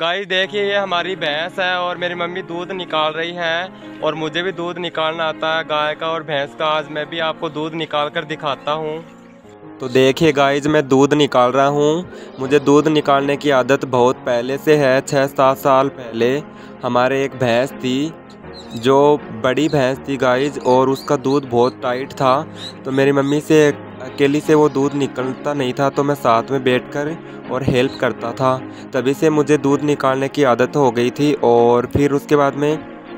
Guys देखिए ये हमारी भैंस है और मेरी मम्मी दूध निकाल रही हैं और मुझे भी दूध निकालना आता है गाय का और भैंस का। आज मैं भी आपको दूध निकाल कर दिखाता हूँ। तो देखिए गाइस मैं दूध निकाल रहा हूँ। मुझे दूध निकालने की आदत बहुत पहले से है। 6-7 साल पहले हमारे एक भैंस थी जो बड़ी भैंस थी गाइस और उसका दूध बहुत टाइट था। तो मेरी मम्मी से अकेली से वो दूध निकलता नहीं था तो मैं साथ में बैठकर और हेल्प करता था। तभी से मुझे दूध निकालने की आदत हो गई थी। और फिर उसके बाद में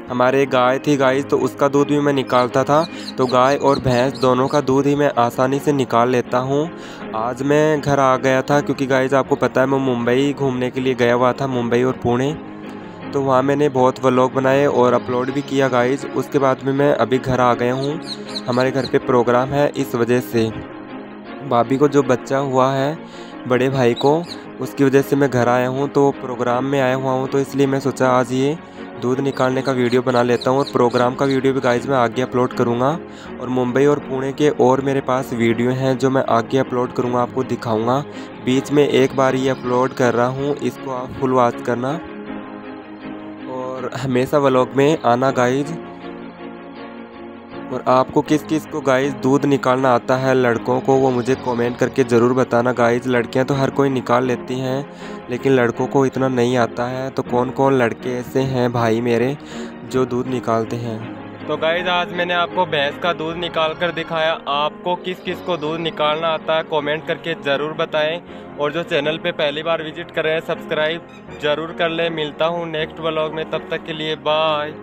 हमारे गाय थी गाइस तो उसका दूध भी मैं निकालता था। तो गाय और भैंस दोनों का दूध ही मैं आसानी से निकाल लेता हूँ। आज मैं घर आ गया था क्योंकि गाइस आपको पता है मैं मुंबई घूमने के लिए गया हुआ था, मुंबई और पुणे। तो वहाँ मैंने बहुत व्लॉग बनाए और अपलोड भी किया गाइस। उसके बाद में मैं अभी घर आ गया हूँ। हमारे घर पे प्रोग्राम है, इस वजह से भाभी को जो बच्चा हुआ है बड़े भाई को, उसकी वजह से मैं घर आया हूँ। तो प्रोग्राम में आया हुआ हूँ तो इसलिए मैं सोचा आज ये दूध निकालने का वीडियो बना लेता हूँ। और प्रोग्राम का वीडियो भी गाइस मैं आगे अपलोड करूँगा। और मुंबई और पुणे के और मेरे पास वीडियो हैं जो मैं आगे अपलोड करूँगा, आपको दिखाऊँगा। बीच में एक बार ये अपलोड कर रहा हूँ, इसको आप फुल वॉच करना और हमेशा व्लॉग में आना गाइस। और आपको किस किस को गाइस दूध निकालना आता है लड़कों को, वो मुझे कमेंट करके ज़रूर बताना गाइस। लड़कियां तो हर कोई निकाल लेती हैं लेकिन लड़कों को इतना नहीं आता है। तो कौन कौन लड़के ऐसे हैं भाई मेरे जो दूध निकालते हैं। तो गाइस आज मैंने आपको भैंस का दूध निकाल कर दिखाया। आपको किस किस को दूध निकालना आता है कमेंट करके ज़रूर बताएं। और जो चैनल पे पहली बार विजिट कर रहे हैं सब्सक्राइब ज़रूर कर लें। मिलता हूँ नेक्स्ट व्लॉग में, तब तक के लिए बाय।